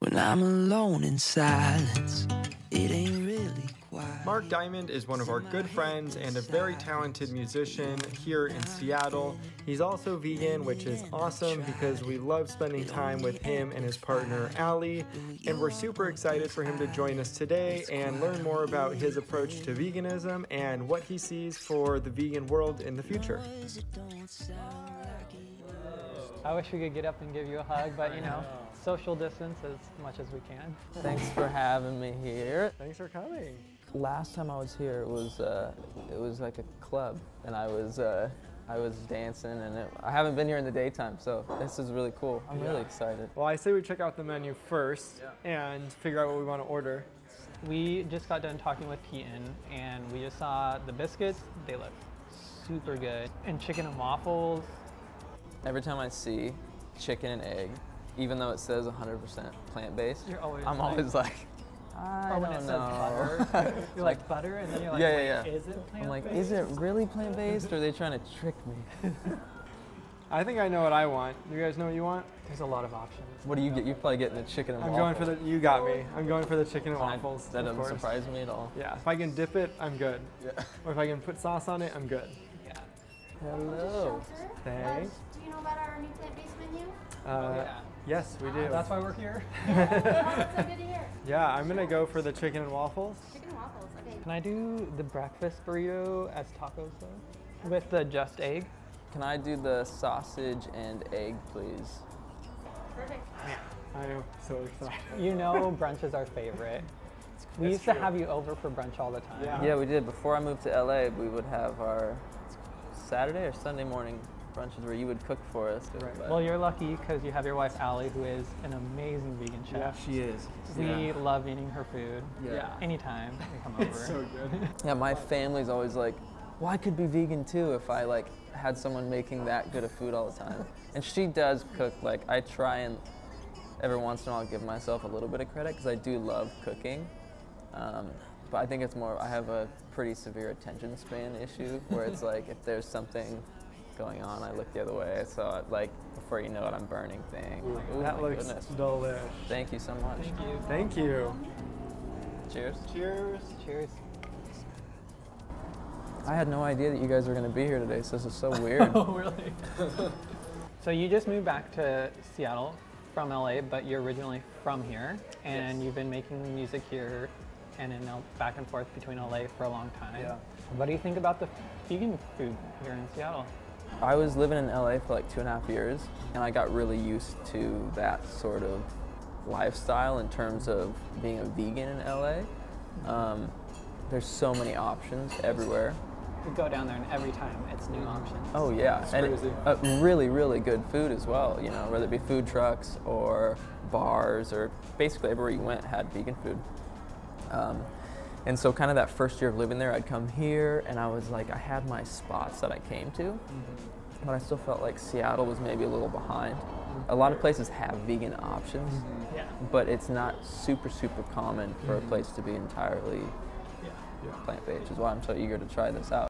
When I'm alone in silence, it ain't really quiet. Mark Diamond is one of our good friends and a very talented musician here in Seattle. He's also vegan, which is awesome because we love spending time with him and his partner, Allie. And we're super excited for him to join us today and learn more about his approach to veganism and what he sees for the vegan world in the future. I wish we could get up and give you a hug, but you know, social distance as much as we can. Thanks for having me here. Thanks for coming. Last time I was here, it was like a club, and I was dancing, and I haven't been here in the daytime, so this is really cool. I'm really excited. Well, I say we check out the menu first and figure out what we want to order. We just got done talking with Keaton, and we just saw the biscuits. They look super good, and chicken and waffles. Every time I see chicken and egg, even though it says 100% plant-based, I'm always like, I don't know. Butter, you're like, butter, and then you're like, wait, is it plant-based? I'm like, is it really plant-based, or are they trying to trick me? I think I know what I want. You guys know what you want? There's a lot of options. What do you get? You're probably getting the chicken and waffles. I'm going for the chicken and waffles. That doesn't surprise me at all. Yeah, if I can dip it, I'm good. Yeah. Or if I can put sauce on it, I'm good. Yeah. Hello. Thanks. Do you know about our new plant-based menu? Yes, we do. That's why we're here. That's so good to hear. Yeah, I'm gonna go for the chicken and waffles. Chicken and waffles, okay. Can I do the breakfast burrito as tacos though? With the just egg? Can I do the sausage and egg, please? Perfect. Man, I am so excited. You know, brunch is our favorite. We used to have you over for brunch all the time. Yeah, we did. Before I moved to LA, we would have our Saturday or Sunday morning brunches where you would cook for us. Right. Well, you're lucky because you have your wife, Allie, who is an amazing vegan chef. Yeah, she is. We love eating her food. Yeah. Anytime we come over. It's so good. Yeah, my family's always like, well, I could be vegan too if I like had someone making that good of food all the time. And she does cook. Like, I try and every once in a while give myself a little bit of credit because I do love cooking. But I think it's more, I have a pretty severe attention span issue where it's like if there's something going on, I look the other way, so like before you know it, I'm burning things. Ooh, that looks delicious. Thank you so much. Thank you. Thank you. Cheers. Cheers. Cheers. I had no idea that you guys were going to be here today, so this is so weird. Oh, really? So you just moved back to Seattle from LA, but you're originally from here, and you've been making music here and in back and forth between LA for a long time. Yeah. What do you think about the vegan food here in Seattle? I was living in LA for like 2.5 years, and I got really used to that sort of lifestyle in terms of being a vegan in LA. There's so many options everywhere. We go down there, and every time it's new options. Oh yeah, it's crazy. And really, really good food as well. You know, whether it be food trucks or bars, or basically everywhere you went had vegan food. And so kind of that first year of living there, I'd come here, and I was like, I had my spots that I came to, but I still felt like Seattle was maybe a little behind. A lot of places have vegan options, but it's not super, super common for a place to be entirely plant-based, which is why I'm so eager to try this out.